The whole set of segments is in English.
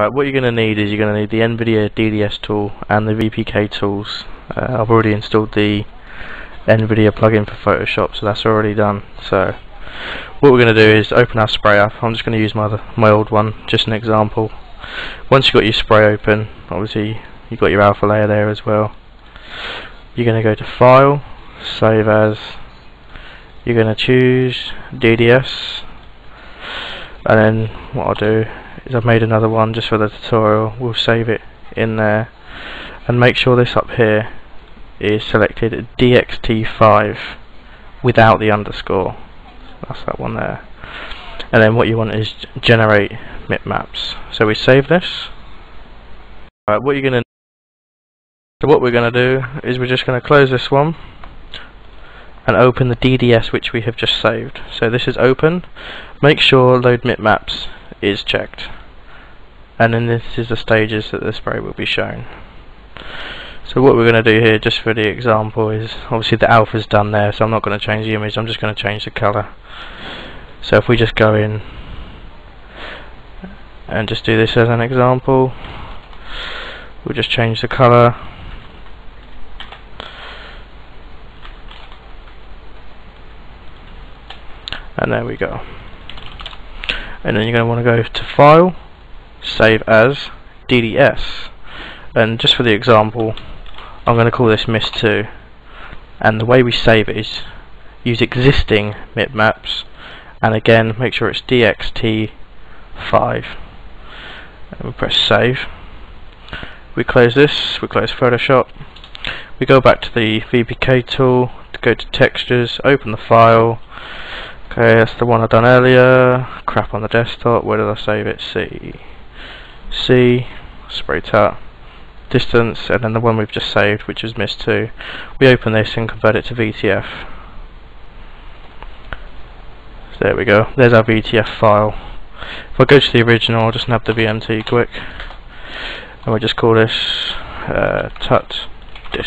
Right, what you're going to need is you're going to need the NVIDIA DDS tool and the VPK tools. I've already installed the NVIDIA plugin for Photoshop, so that's already done. So what we're going to do is open our spray up. I'm just going to use my old one, just an example. Once you've got your spray open, obviously you've got your alpha layer there as well. You're going to go to File, Save As. You're going to choose DDS, and then what I'll do is I've made another one just for the tutorial. We'll save it in there and make sure this up here is selected DXT5 without the underscore. That's that one there. And then what you want is generate mipmaps. So we save this. Right, what we're going to do is we're just going to close this one and open the DDS which we have just saved. So this is open. Make sure load mipmaps is checked. And then this is the stages that the spray will be shown. So what we're going to do here, just for the example, is obviously the alpha's done there, so I'm not going to change the image, I'm just going to change the colour. So if we just go in and just do this as an example, we'll just change the colour. And there we go. And then you're going to want to go to File, Save As, DDS. And just for the example, I'm going to call this MIS2. And the way we save it is use existing mipmaps, and again make sure it's DXT5. And we press Save. We close this, we close Photoshop. We go back to the VPK tool, to go to Textures, open the file. Okay, that's the one I done earlier. Crap on the desktop. Where did I save it? C, spray tart, distance, and then the one we've just saved, which is MIS2. We open this and convert it to VTF. So there we go. There's our VTF file. If I go to the original, I'll just nab the VMT quick, and we'll just call this tut dis.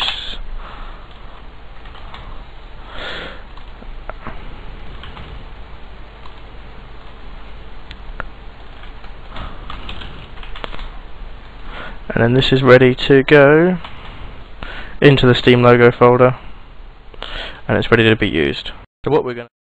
And then this is ready to go into the Steam logo folder, and it's ready to be used. So what we're going to